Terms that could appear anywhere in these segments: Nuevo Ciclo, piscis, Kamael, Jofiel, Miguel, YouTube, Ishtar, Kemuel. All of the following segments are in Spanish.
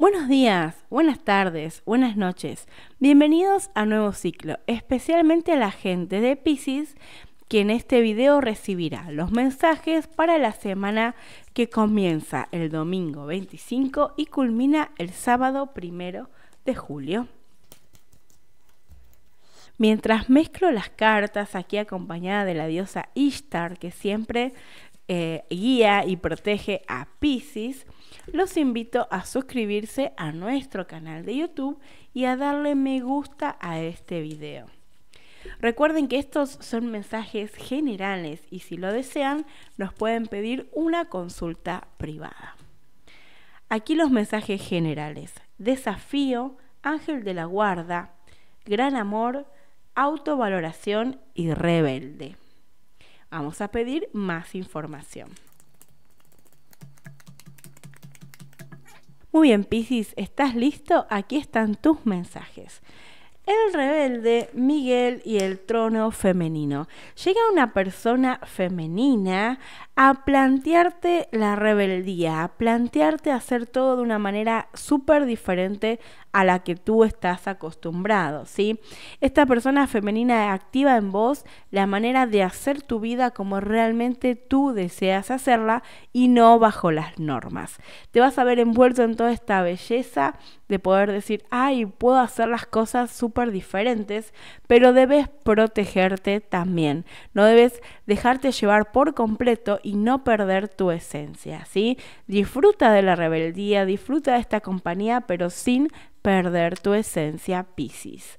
Buenos días, buenas tardes, buenas noches. Bienvenidos a Nuevo Ciclo, especialmente a la gente de Piscis, que en este video recibirá los mensajes para la semana que comienza el domingo 25 y culmina el sábado 1 de julio. Mientras mezclo las cartas, aquí acompañada de la diosa Ishtar, que siempre guía y protege a Piscis, los invito a suscribirse a nuestro canal de YouTube y a darle me gusta a este video. Recuerden que estos son mensajes generales y si lo desean nos pueden pedir una consulta privada. Aquí los mensajes generales: desafío, ángel de la guarda, gran amor, autovaloración y rebelde. Vamos a pedir más información. Muy bien, Piscis, ¿estás listo? Aquí están tus mensajes. El rebelde, Miguel y el trono femenino. Llega una persona femenina a plantearte la rebeldía, a plantearte hacer todo de una manera súper diferente a la que tú estás acostumbrado, ¿sí? Esta persona femenina activa en vos la manera de hacer tu vida como realmente tú deseas hacerla y no bajo las normas. Te vas a ver envuelto en toda esta belleza de poder decir, ay, puedo hacer las cosas súper diferentes, pero debes protegerte también. No debes dejarte llevar por completo y no perder tu esencia, ¿sí? Disfruta de la rebeldía, disfruta de esta compañía, pero sin perder tu esencia, Piscis.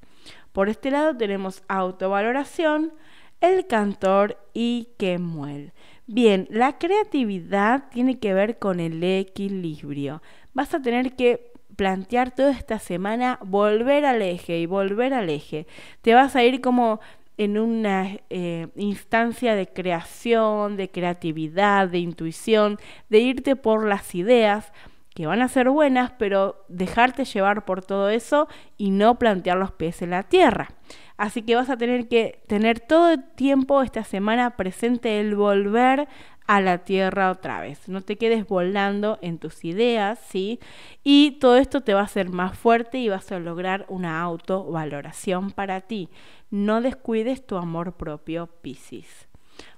Por este lado tenemos autovaloración, el cantor y Kemuel. Bien, la creatividad tiene que ver con el equilibrio. Vas a tener que plantear toda esta semana volver al eje y volver al eje. Te vas a ir como en una instancia de creación, de creatividad, de intuición, de irte por las ideas que van a ser buenas, pero dejarte llevar por todo eso y no plantear los pies en la tierra. Así que vas a tener que tener todo el tiempo esta semana presente el volver a la tierra otra vez. No te quedes volando en tus ideas, ¿sí? Y todo esto te va a hacer más fuerte y vas a lograr una autovaloración para ti. No descuides tu amor propio, Piscis.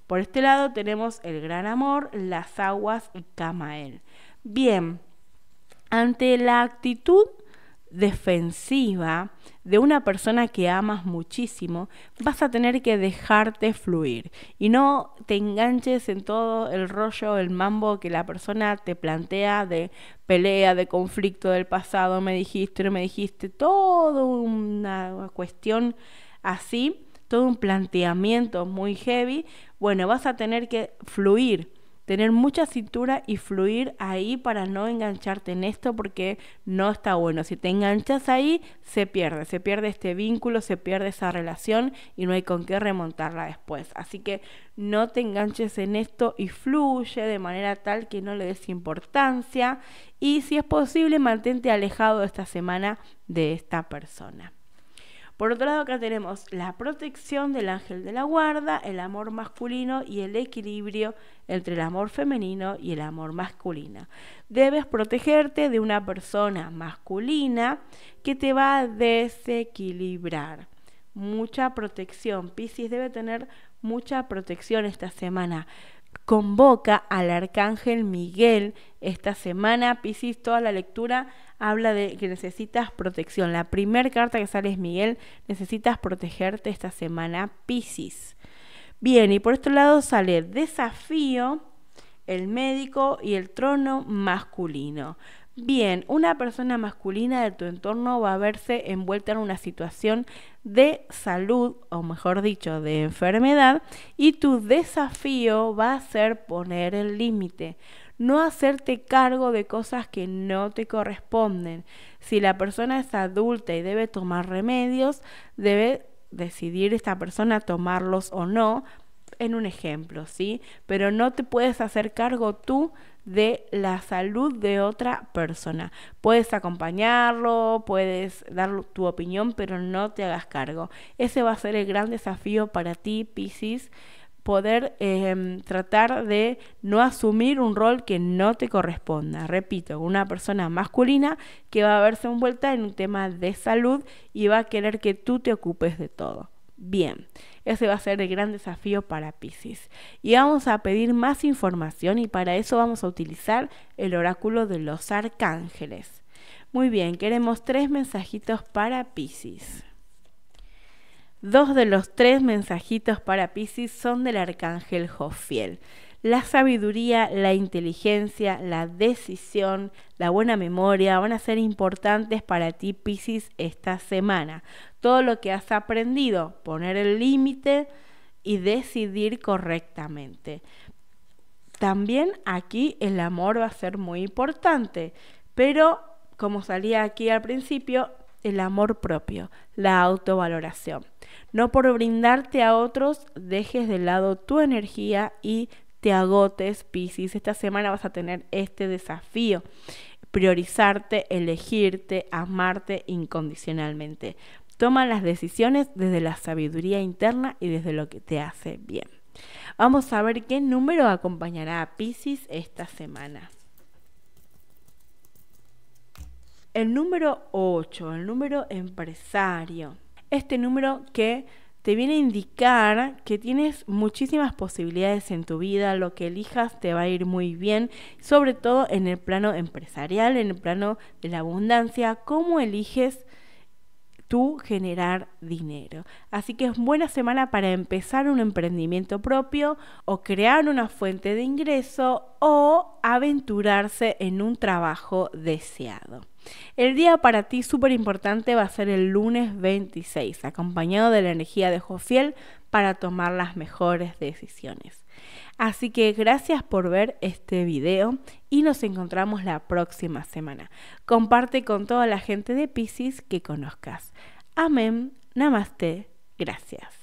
Por este lado tenemos el gran amor, las aguas y Kamael. Bien. Ante la actitud defensiva de una persona que amas muchísimo, vas a tener que dejarte fluir y no te enganches en todo el rollo, el mambo que la persona te plantea de pelea, de conflicto del pasado, me dijiste, no me dijiste, toda una cuestión así, todo un planteamiento muy heavy. Bueno, vas a tener que fluir. Tener mucha cintura y fluir ahí para no engancharte en esto porque no está bueno. Si te enganchas ahí, se pierde este vínculo, se pierde esa relación y no hay con qué remontarla después. Así que no te enganches en esto y fluye de manera tal que no le des importancia. Y si es posible, mantente alejado esta semana de esta persona. Por otro lado, acá tenemos la protección del ángel de la guarda, el amor masculino y el equilibrio entre el amor femenino y el amor masculino. Debes protegerte de una persona masculina que te va a desequilibrar. Mucha protección. Piscis debe tener mucha protección esta semana. Convoca al arcángel Miguel esta semana, Piscis. Toda la lectura habla de que necesitas protección. La primera carta que sale es Miguel. Necesitas protegerte esta semana, Piscis. Bien, y por otro lado sale desafío, el médico y el trono masculino. Bien, una persona masculina de tu entorno va a verse envuelta en una situación de salud, o mejor dicho, de enfermedad, y tu desafío va a ser poner el límite, no hacerte cargo de cosas que no te corresponden. Si la persona es adulta y debe tomar remedios, debe decidir esta persona tomarlos o no, en un ejemplo, ¿sí? Pero no te puedes hacer cargo tú de la salud de otra persona. Puedes acompañarlo, puedes dar tu opinión, pero no te hagas cargo. Ese va a ser el gran desafío para ti, Piscis, poder tratar de no asumir un rol que no te corresponda. Repito, una persona masculina que va a verse envuelta en un tema de salud y va a querer que tú te ocupes de todo. Bien, ese va a ser el gran desafío para Piscis. Y vamos a pedir más información y para eso vamos a utilizar el oráculo de los arcángeles. Muy bien, queremos 3 mensajitos para Piscis. 2 de los 3 mensajitos para Piscis son del arcángel Jofiel. La sabiduría, la inteligencia, la decisión, la buena memoria van a ser importantes para ti, Piscis, esta semana. Todo lo que has aprendido, poner el límite y decidir correctamente. También aquí el amor va a ser muy importante, pero como salía aquí al principio, el amor propio, la autovaloración. No por brindarte a otros, dejes de lado tu energía y te agotes, Piscis. Esta semana vas a tener este desafío: priorizarte, elegirte, amarte incondicionalmente. Toma las decisiones desde la sabiduría interna y desde lo que te hace bien. Vamos a ver qué número acompañará a Piscis esta semana. El número 8, el número empresario. Este número que te viene a indicar que tienes muchísimas posibilidades en tu vida, lo que elijas te va a ir muy bien, sobre todo en el plano empresarial, en el plano de la abundancia, cómo eliges tú generar dinero. Así que es buena semana para empezar un emprendimiento propio o crear una fuente de ingreso o aventurarse en un trabajo deseado. El día para ti súper importante va a ser el lunes 26, acompañado de la energía de Jofiel para tomar las mejores decisiones. Así que gracias por ver este video y nos encontramos la próxima semana. Comparte con toda la gente de Piscis que conozcas. Amén, namaste, gracias.